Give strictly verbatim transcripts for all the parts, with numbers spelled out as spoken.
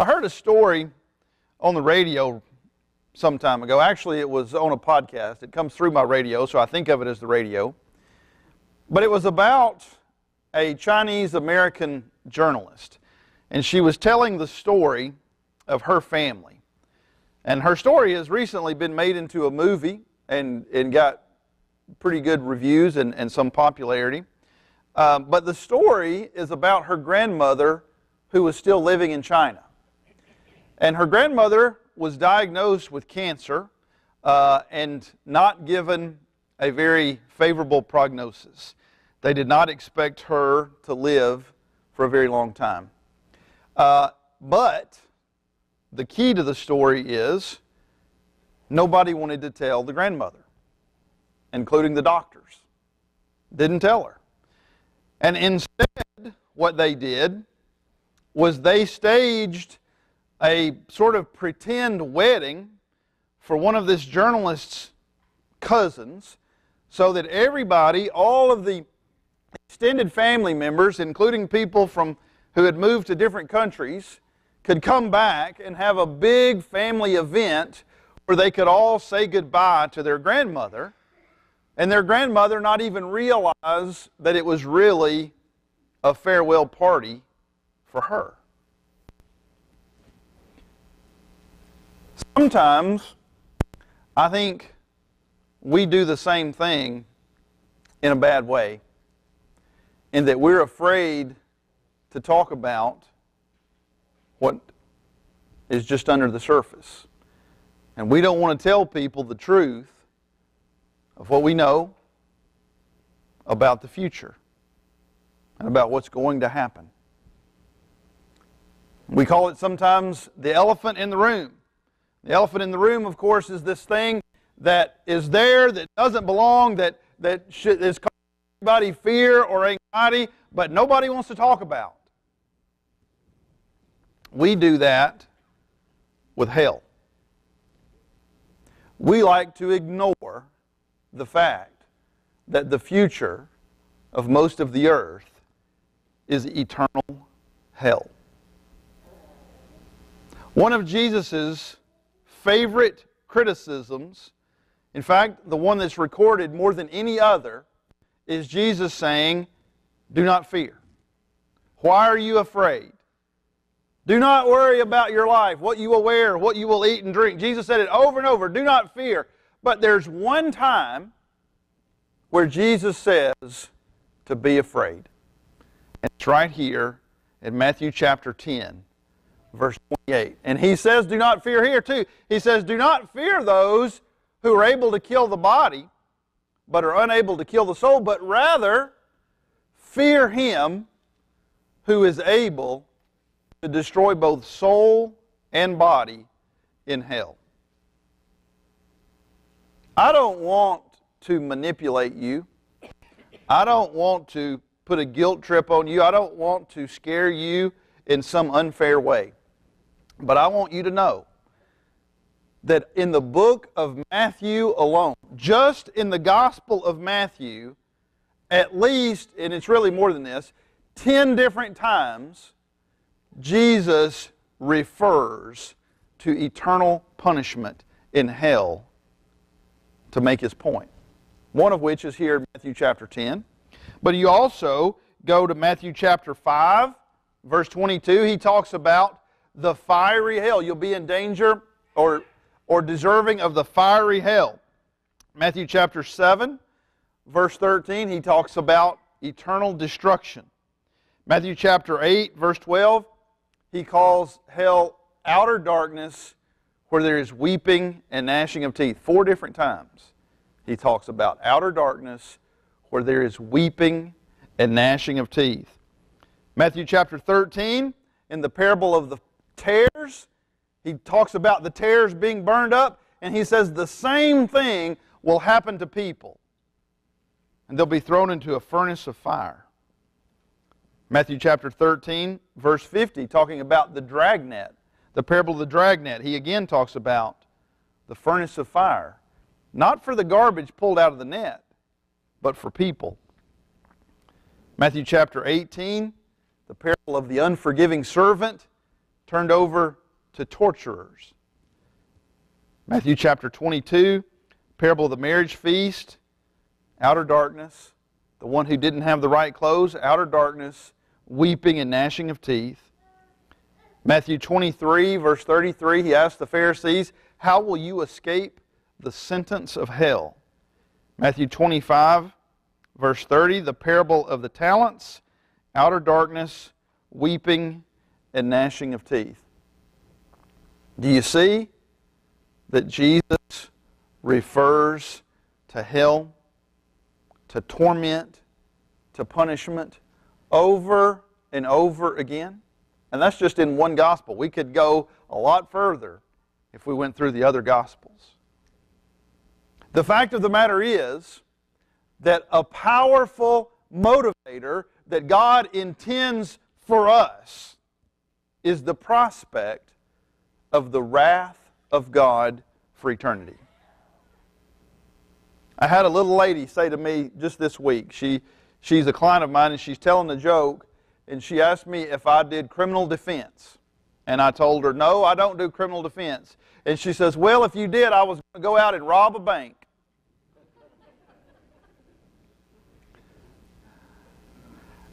I heard a story on the radio some time ago. Actually, it was on a podcast. It comes through my radio, so I think of it as the radio. But it was about a Chinese-American journalist, and she was telling the story of her family. And her story has recently been made into a movie and, and got pretty good reviews and, and some popularity. Um, but the story is about her grandmother who was still living in China. And her grandmother was diagnosed with cancer uh, and not given a very favorable prognosis. They did not expect her to live for a very long time. Uh, but the key to the story is nobody wanted to tell the grandmother, including the doctors. Didn't tell her. And instead, what they did was they staged a sort of pretend wedding for one of this journalist's cousins so that everybody, all of the extended family members, including people from who had moved to different countries, could come back and have a big family event where they could all say goodbye to their grandmother, and their grandmother not even realize that it was really a farewell party for her. Sometimes I think we do the same thing in a bad way, in that we're afraid to talk about what is just under the surface. And we don't want to tell people the truth of what we know about the future and about what's going to happen. We call it sometimes the elephant in the room. The elephant in the room, of course, is this thing that is there, that doesn't belong, that, that should, is causing everybody fear or anxiety, but nobody wants to talk about. We do that with hell. We like to ignore the fact that the future of most of the earth is eternal hell. One of Jesus's favorite criticisms, in fact, the one that's recorded more than any other, is Jesus saying, "Do not fear. Why are you afraid? Do not worry about your life, what you will wear, what you will eat and drink." Jesus said it over and over, do not fear. But there's one time where Jesus says to be afraid. And it's right here in Matthew chapter ten, verse twenty-eight. And he says, do not fear here too. He says, do not fear those who are able to kill the body, but are unable to kill the soul, but rather fear him who is able to destroy both soul and body in hell. I don't want to manipulate you. I don't want to put a guilt trip on you. I don't want to scare you in some unfair way. But I want you to know that in the book of Matthew alone, just in the Gospel of Matthew, at least, and it's really more than this, ten different times Jesus refers to eternal punishment in hell to make his point, one of which is here in Matthew chapter ten. But you also go to Matthew chapter five, verse twenty-two. He talks about the fiery hell. You'll be in danger or, or deserving of the fiery hell. Matthew chapter seven, verse thirteen, he talks about eternal destruction. Matthew chapter eight, verse twelve, he calls hell outer darkness where there is weeping and gnashing of teeth. Four different times he talks about outer darkness where there is weeping and gnashing of teeth. Matthew chapter thirteen, in the parable of the tares, he talks about the tares being burned up, and he says the same thing will happen to people, and they'll be thrown into a furnace of fire. Matthew chapter thirteen, verse fifty, talking about the dragnet, the parable of the dragnet. He again talks about the furnace of fire, not for the garbage pulled out of the net, but for people. Matthew chapter eighteen, the parable of the unforgiving servant. turned over to torturers. Matthew chapter twenty-two, parable of the marriage feast, outer darkness, the one who didn't have the right clothes, outer darkness, weeping and gnashing of teeth. Matthew twenty-three, verse thirty-three, he asked the Pharisees, how will you escape the sentence of hell? Matthew twenty-five, verse thirty, the parable of the talents, outer darkness, weeping and gnashing of teeth. Do you see that Jesus refers to hell, to torment, to punishment over and over again? And that's just in one gospel. We could go a lot further if we went through the other gospels. The fact of the matter is that a powerful motivator that God intends for us is the prospect of the wrath of God for eternity. I had a little lady say to me just this week, she, she's a client of mine and she's telling a joke, and she asked me if I did criminal defense. And I told her, no, I don't do criminal defense. And she says, well, if you did, I was going to go out and rob a bank.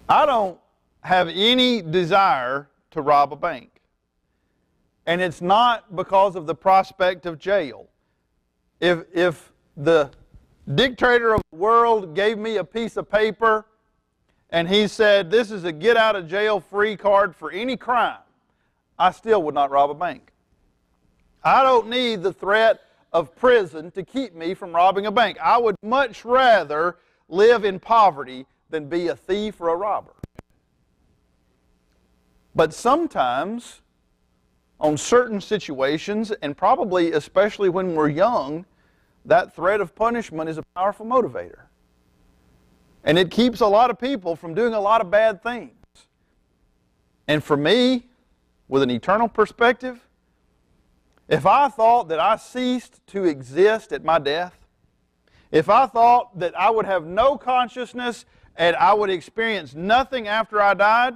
I don't have any desire to rob a bank. And it's not because of the prospect of jail. If, if the dictator of the world gave me a piece of paper and he said, this is a get out of jail free card for any crime, I still would not rob a bank. I don't need the threat of prison to keep me from robbing a bank. I would much rather live in poverty than be a thief or a robber. But sometimes, on certain situations, and probably especially when we're young, that threat of punishment is a powerful motivator. And it keeps a lot of people from doing a lot of bad things. And for me, with an eternal perspective, if I thought that I ceased to exist at my death, if I thought that I would have no consciousness and I would experience nothing after I died,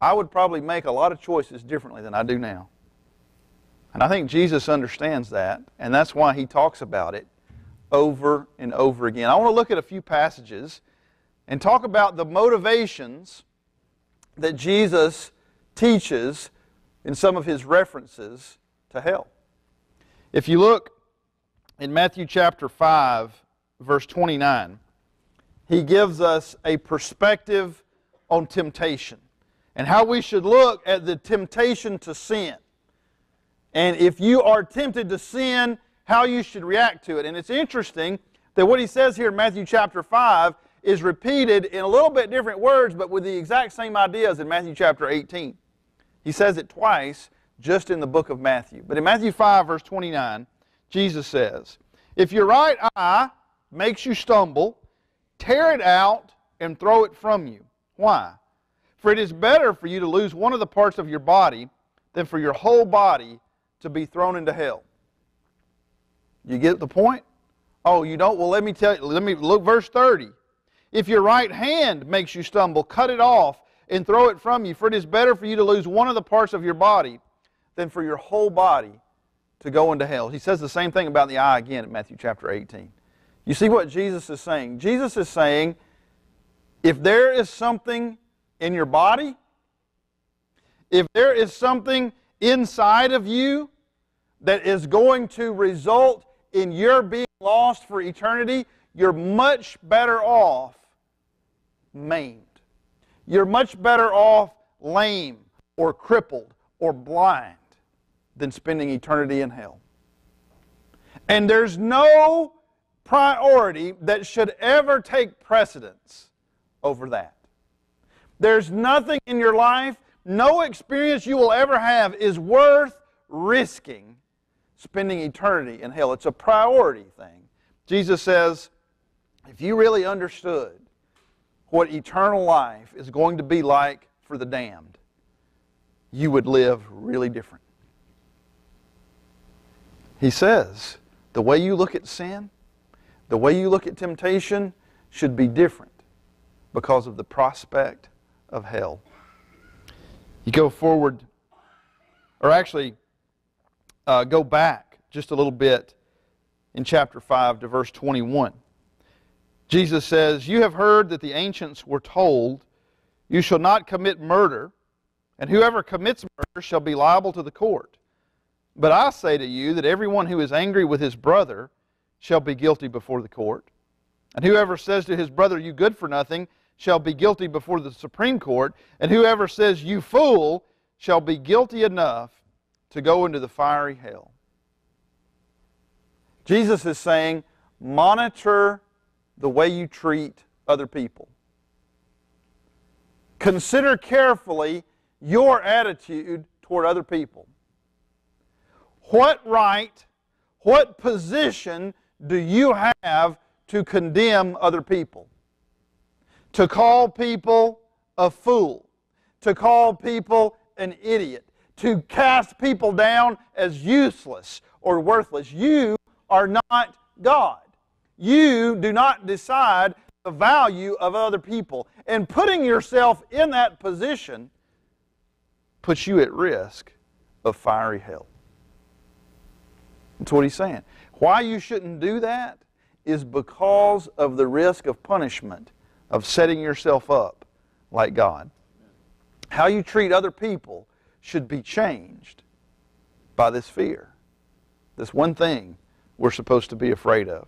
I would probably make a lot of choices differently than I do now. And I think Jesus understands that, and that's why he talks about it over and over again. I want to look at a few passages and talk about the motivations that Jesus teaches in some of his references to hell. If you look in Matthew chapter five, verse twenty-nine, he gives us a perspective on temptation and how we should look at the temptation to sin. And if you are tempted to sin, how you should react to it. And it's interesting that what he says here in Matthew chapter five is repeated in a little bit different words, but with the exact same ideas in Matthew chapter eighteen. He says it twice just in the book of Matthew. But in Matthew five, verse twenty-nine, Jesus says, if your right eye makes you stumble, tear it out and throw it from you. Why? For it is better for you to lose one of the parts of your body than for your whole body to be thrown into hell. You get the point? Oh, you don't? Well, let me tell you. Let me look, verse thirty. If your right hand makes you stumble, cut it off and throw it from you, for it is better for you to lose one of the parts of your body than for your whole body to go into hell. He says the same thing about the eye again in Matthew chapter eighteen. You see what Jesus is saying? Jesus is saying, if there is something in your body, if there is something inside of you that is going to result in your being lost for eternity, you're much better off maimed. You're much better off lame or crippled or blind than spending eternity in hell. And there's no priority that should ever take precedence over that. There's nothing in your life, no experience you will ever have is worth risking spending eternity in hell. It's a priority thing. Jesus says, if you really understood what eternal life is going to be like for the damned, you would live really different. He says, the way you look at sin, the way you look at temptation should be different because of the prospect of hell. You go forward or actually uh, go back just a little bit in chapter five to verse twenty-one. Jesus says, "You have heard that the ancients were told, 'You shall not commit murder, and whoever commits murder shall be liable to the court.' But I say to you that everyone who is angry with his brother shall be guilty before the court. And whoever says to his brother, 'You good for nothing,' shall be guilty before the Supreme Court. And whoever says, 'You fool,' shall be guilty enough to go into the fiery hell." Jesus is saying, monitor the way you treat other people. Consider carefully your attitude toward other people. What right, what position do you have to condemn other people? To call people a fool, to call people an idiot, to cast people down as useless or worthless. You are not God. You do not decide the value of other people. And putting yourself in that position puts you at risk of fiery hell. That's what he's saying. Why you shouldn't do that is because of the risk of punishment, of setting yourself up like God. How you treat other people should be changed by this fear, this one thing we're supposed to be afraid of.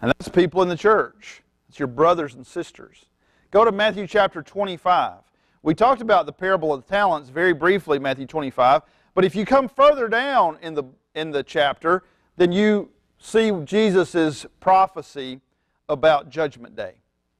And that's people in the church. It's your brothers and sisters. Go to Matthew chapter twenty-five. We talked about the parable of the talents very briefly, Matthew twenty-five, but if you come further down in the, in the chapter, then you see Jesus' prophecy about Judgment Day.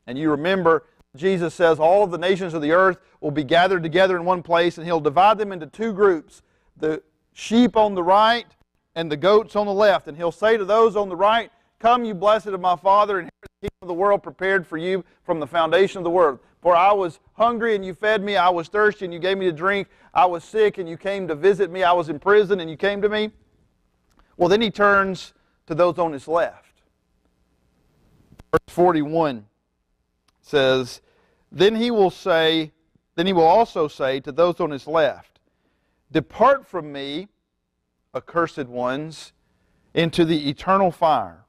And you remember Jesus says, all of the nations of the earth will be gathered together in one place, and He'll divide them into two groups, the sheep on the right and the goats on the left. And He'll say to those on the right, "Come, you blessed of my Father, and inherit the kingdom of the world prepared for you from the foundation of the world. For I was hungry, and you fed me. I was thirsty, and you gave me to drink. I was sick, and you came to visit me. I was in prison, and you came to me." Well, then He turns to those on His left. Verse forty-one says, "Then he will say, then he will also say to those on his left, 'Depart from me, accursed ones, into the eternal fire,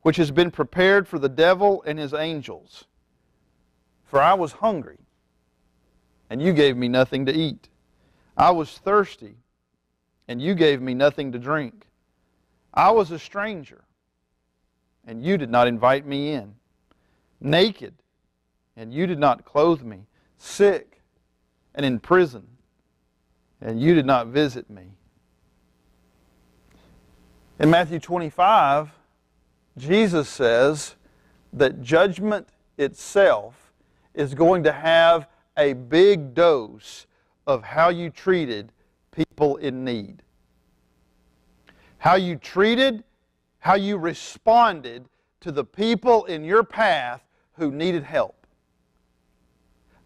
which has been prepared for the devil and his angels. For I was hungry, and you gave me nothing to eat. I was thirsty, and you gave me nothing to drink. I was a stranger, and you did not invite me in. Naked, and you did not clothe me. Sick, and in prison, and you did not visit me.'" In Matthew twenty-five, Jesus says that judgment itself is going to have a big dose of how you treated people in need. How you treated, how you responded to the people in your path who needed help.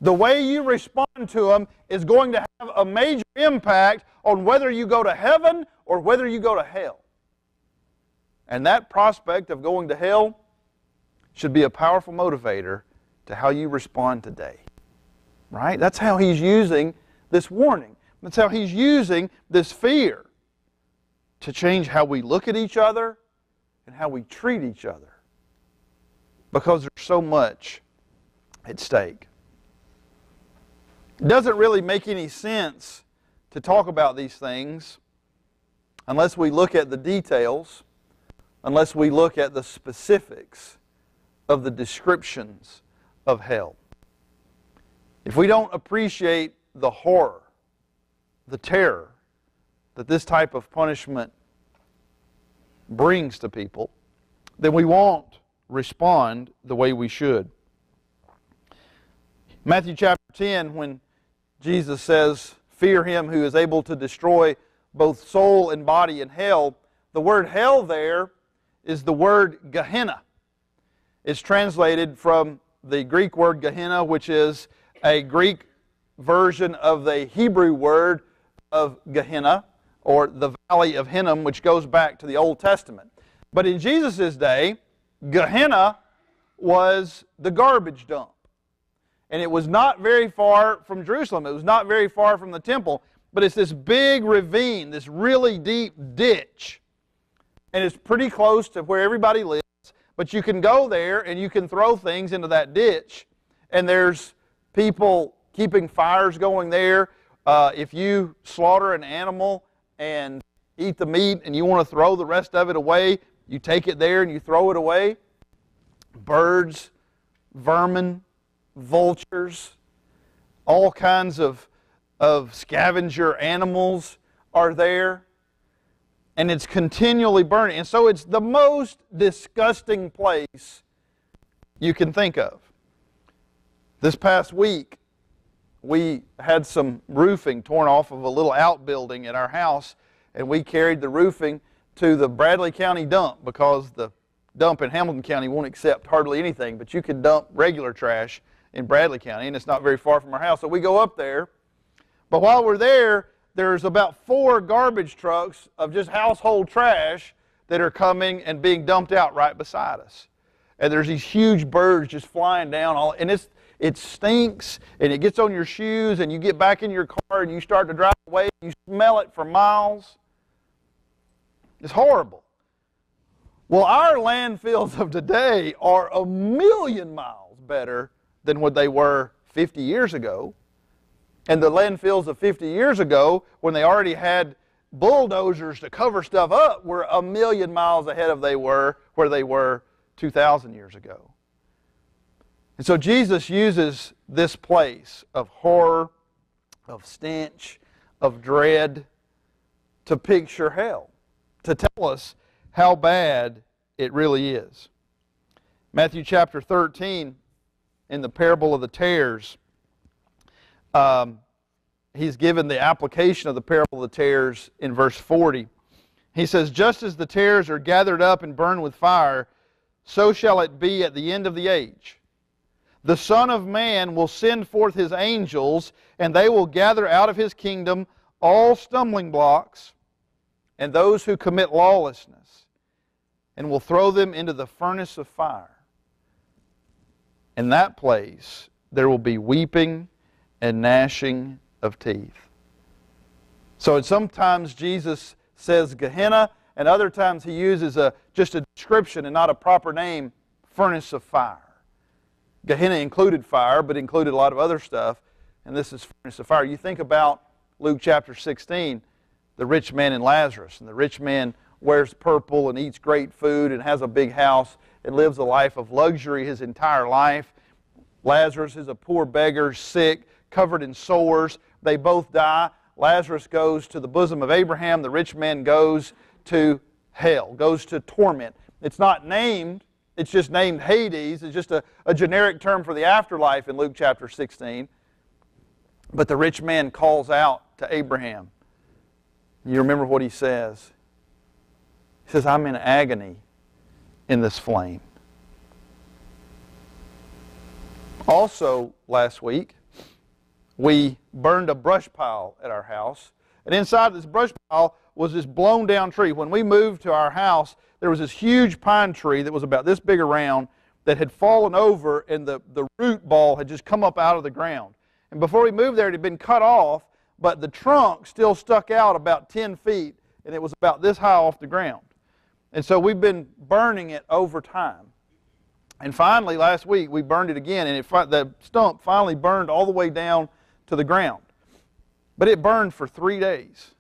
The way you respond to them is going to have a major impact on whether you go to heaven or whether you go to hell. And that prospect of going to hell should be a powerful motivator to how you respond today. Right? That's how he's using this warning. That's how he's using this fear to change how we look at each other and how we treat each other. Because there's so much at stake. It doesn't really make any sense to talk about these things unless we look at the details, unless we look at the specifics of the descriptions of hell. If we don't appreciate the horror, the terror that this type of punishment brings to people, then we won't respond the way we should. Matthew chapter ten, when Jesus says, "Fear him who is able to destroy both soul and body in hell," the word hell there is the word Gehenna. It's translated from the Greek word Gehenna, which is a Greek version of the Hebrew word of Gehenna, or the Valley of Hinnom, which goes back to the Old Testament. But in Jesus' day, Gehenna was the garbage dump. And it was not very far from Jerusalem. It was not very far from the temple. but it's this big ravine, this really deep ditch. And it's pretty close to where everybody lives, but you can go there and you can throw things into that ditch. And there's people keeping fires going there. Uh, if you slaughter an animal and eat the meat and you want to throw the rest of it away, you take it there and you throw it away. Birds, vermin, vultures, all kinds of, of scavenger animals are there. And it's continually burning. And so it's the most disgusting place you can think of. This past week, we had some roofing torn off of a little outbuilding at our house, and we carried the roofing to the Bradley County dump because the dump in Hamilton County won't accept hardly anything, but you can dump regular trash in Bradley County, and it's not very far from our house. So we go up there, but while we're there, there's about four garbage trucks of just household trash that are coming and being dumped out right beside us. And there's these huge birds just flying down, all, and it's, it stinks, and it gets on your shoes, and you get back in your car, and you start to drive away, and you smell it for miles. It's horrible. Well, our landfills of today are a million miles better than what they were fifty years ago. And the landfills of fifty years ago, when they already had bulldozers to cover stuff up, were a million miles ahead of they were where they were two thousand years ago. And so Jesus uses this place of horror, of stench, of dread, to picture hell, to tell us how bad it really is. Matthew chapter thirteen, in the parable of the tares, Um, he's given the application of the parable of the tares in verse forty. He says, "Just as the tares are gathered up and burned with fire, so shall it be at the end of the age. The Son of Man will send forth His angels, and they will gather out of His kingdom all stumbling blocks and those who commit lawlessness, and will throw them into the furnace of fire. In that place there will be weeping and gnashing of teeth." So sometimes Jesus says Gehenna, and other times he uses a, just a description and not a proper name, furnace of fire. Gehenna included fire, but included a lot of other stuff, and this is furnace of fire. You think about Luke chapter sixteen, the rich man and Lazarus, and the rich man wears purple and eats great food and has a big house and lives a life of luxury his entire life. Lazarus is a poor beggar, sick, covered in sores. They both die. Lazarus goes to the bosom of Abraham. The rich man goes to hell, goes to torment. It's not named. It's just named Hades. It's just a, a generic term for the afterlife in Luke chapter sixteen. But the rich man calls out to Abraham. You remember what he says. He says, "I'm in agony in this flame." Also, last week, we burned a brush pile at our house. And inside this brush pile was this blown down tree. When we moved to our house, there was this huge pine tree that was about this big around that had fallen over, and the, the root ball had just come up out of the ground. And before we moved there, it had been cut off, but the trunk still stuck out about ten feet, and it was about this high off the ground. And so we've been burning it over time. And finally, last week, we burned it again, and it, the stump finally burned all the way down to the ground. But it burned for three days.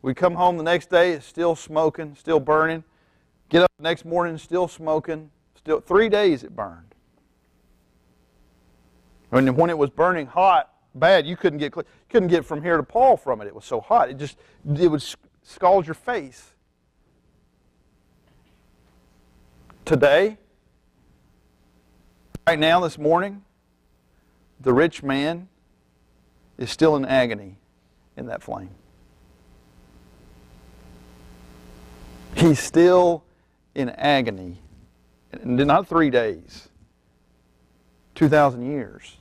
We come home the next day, it's still smoking, still burning. Get up the next morning, still smoking. Still, three days it burned. And when it was burning hot, bad, you couldn't get couldn't get from here to Paul from it. It was so hot. It just it would scald your face. Today, right now, this morning, the rich man is still in agony in that flame. He's still in agony. Not three days, two thousand years,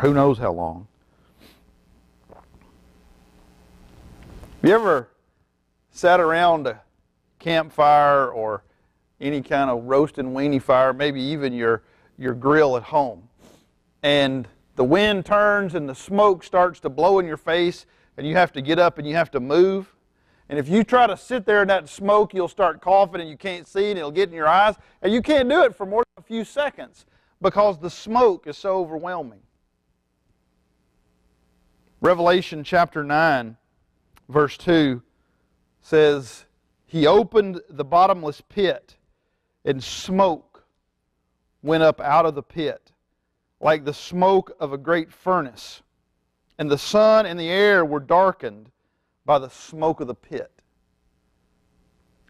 who knows how long. Have you ever sat around a campfire or any kind of roast and weenie fire, maybe even your your grill at home, and the wind turns and the smoke starts to blow in your face, and you have to get up and you have to move. And if you try to sit there in that smoke, you'll start coughing and you can't see and it'll get in your eyes. And you can't do it for more than a few seconds because the smoke is so overwhelming. Revelation chapter nine, verse two says, "He opened the bottomless pit, and smoke went up out of the pit, like the smoke of a great furnace. And the sun and the air were darkened by the smoke of the pit."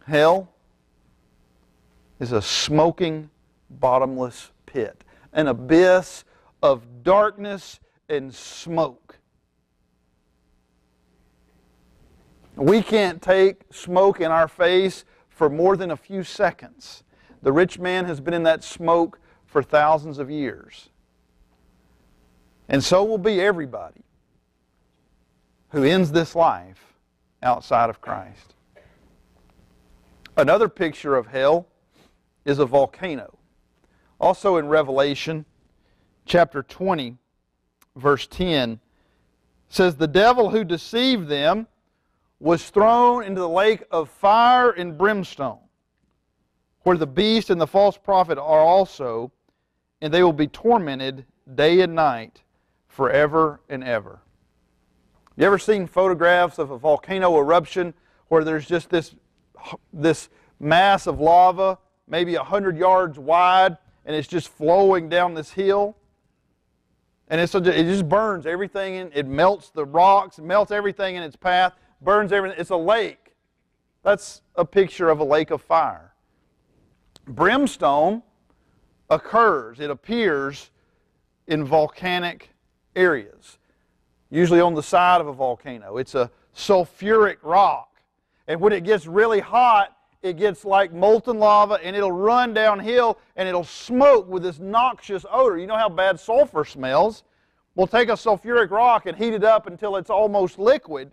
Hell is a smoking, bottomless pit, an abyss of darkness and smoke. We can't take smoke in our face for more than a few seconds. The rich man has been in that smoke for thousands of years. And so will be everybody who ends this life outside of Christ. Another picture of hell is a volcano. Also in Revelation chapter twenty, verse ten, says, "The devil who deceived them was thrown into the lake of fire and brimstone, where the beast and the false prophet are also, and they will be tormented day and night forever and ever." You ever seen photographs of a volcano eruption where there's just this, this mass of lava, maybe a hundred yards wide, and it's just flowing down this hill? And it's, it just burns everything in, it melts the rocks, melts everything in its path, burns everything. It's a lake. That's a picture of a lake of fire. Brimstone occurs, it appears in volcanic areas, usually on the side of a volcano. It's a sulfuric rock. And when it gets really hot, it gets like molten lava, and it'll run downhill, and it'll smoke with this noxious odor. You know how bad sulfur smells? We'll take a sulfuric rock and heat it up until it's almost liquid,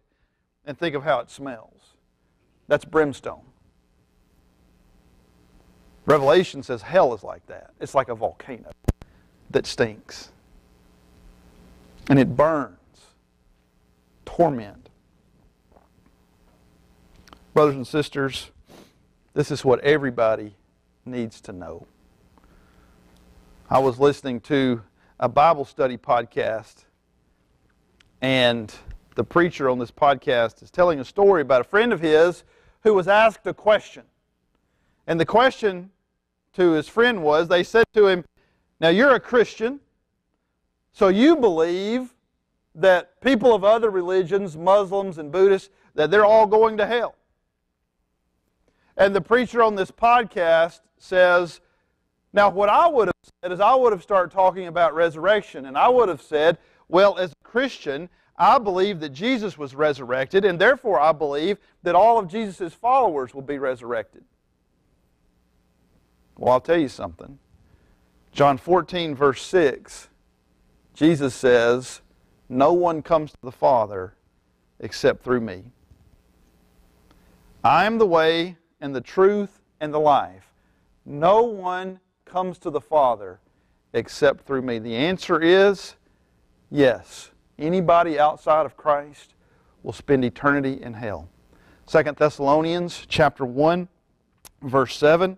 and think of how it smells. That's brimstone. Revelation says hell is like that. It's like a volcano that stinks. And it burns. Torment. Brothers and sisters, this is what everybody needs to know. I was listening to a Bible study podcast, and the preacher on this podcast is telling a story about a friend of his who was asked a question. And the question to his friend was, they said to him, "Now you're a Christian, so you believe that people of other religions, Muslims and Buddhists, that they're all going to hell." And the preacher on this podcast says, "Now what I would have said is I would have started talking about resurrection, and I would have said, well, as a Christian, I believe that Jesus was resurrected, and therefore I believe that all of Jesus' followers will be resurrected." Well, I'll tell you something. John fourteen, verse six, Jesus says, "No one comes to the Father except through me. I am the way and the truth and the life. No one comes to the Father except through me." The answer is yes. Anybody outside of Christ will spend eternity in hell. Second Thessalonians chapter one, verse seven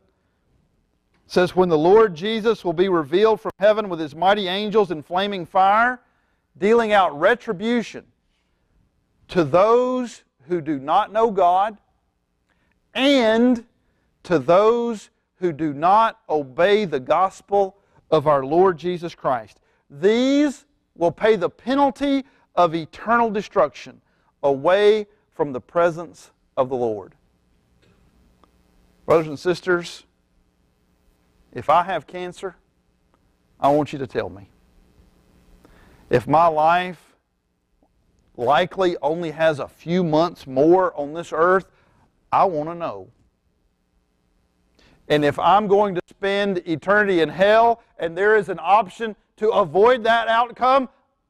says, "When the Lord Jesus will be revealed from heaven with his mighty angels in flaming fire, dealing out retribution to those who do not know God and to those who do not obey the gospel of our Lord Jesus Christ. These will pay the penalty of eternal destruction away from the presence of the Lord." Brothers and sisters, if I have cancer, I want you to tell me. If my life likely only has a few months more on this earth, I want to know. And if I'm going to spend eternity in hell and there is an option to avoid that outcome,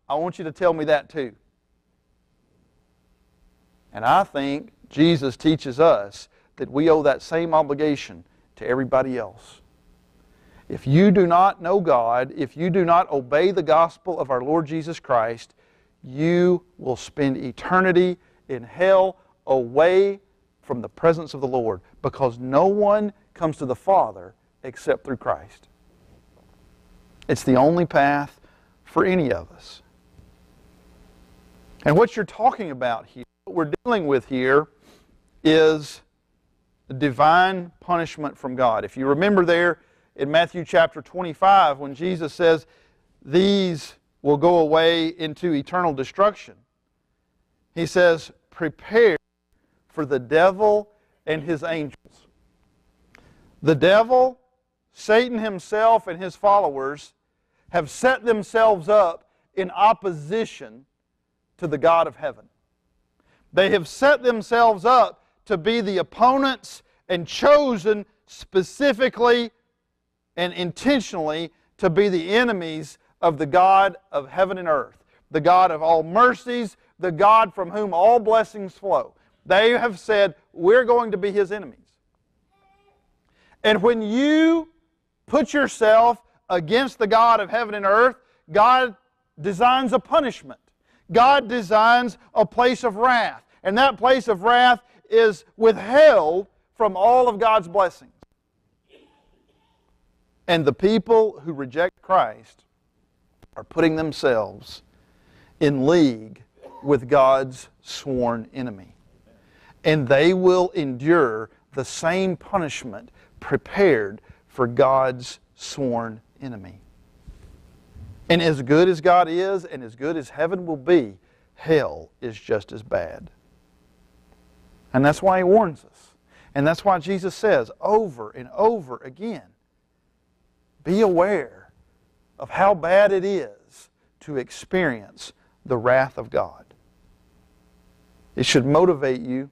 I want you to tell me that too. And I think Jesus teaches us that we owe that same obligation to everybody else. If you do not know God, if you do not obey the gospel of our Lord Jesus Christ, you will spend eternity in hell away from the presence of the Lord, because no one comes to the Father except through Christ. It's the only path for any of us. And what you're talking about here, what we're dealing with here, is divine punishment from God. If you remember there in Matthew chapter twenty-five, when Jesus says, these will go away into eternal destruction, he says, prepare for the devil and his angels. The devil, Satan himself, and his followers have set themselves up in opposition to the God of heaven. They have set themselves up to be the opponents and chosen specifically and intentionally to be the enemies of the God of heaven and earth, the God of all mercies, the God from whom all blessings flow. They have said, we're going to be his enemies. And when you put yourself against the God of heaven and earth, God designs a punishment. God designs a place of wrath. And that place of wrath is withheld from all of God's blessings. And the people who reject Christ are putting themselves in league with God's sworn enemy. And they will endure the same punishment prepared for God's sworn enemy. And as good as God is, and as good as heaven will be, hell is just as bad. And that's why he warns us. And that's why Jesus says over and over again, be aware of how bad it is to experience the wrath of God. It should motivate you.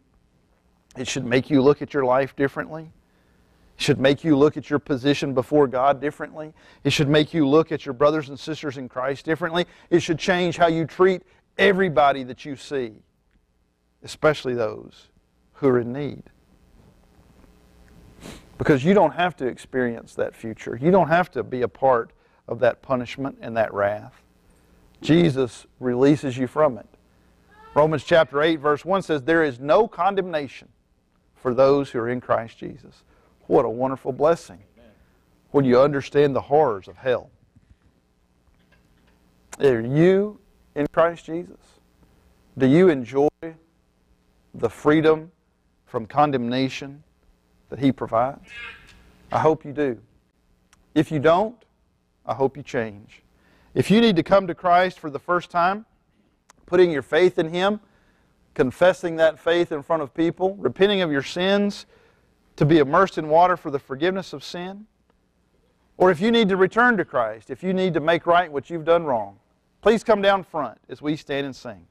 It should make you look at your life differently. It should make you look at your position before God differently. It should make you look at your brothers and sisters in Christ differently. It should change how you treat everybody that you see, especially those who are in need. Because you don't have to experience that future. You don't have to be a part of that punishment and that wrath. Jesus releases you from it. Romans chapter eight verse one says, there is no condemnation for those who are in Christ Jesus. What a wonderful blessing when you understand the horrors of hell. Are you in Christ Jesus? Do you enjoy the freedom from condemnation that he provides? I hope you do. If you don't, I hope you change. If you need to come to Christ for the first time, putting your faith in him, confessing that faith in front of people, repenting of your sins, to be immersed in water for the forgiveness of sin, or if you need to return to Christ, if you need to make right what you've done wrong, please come down front as we stand and sing.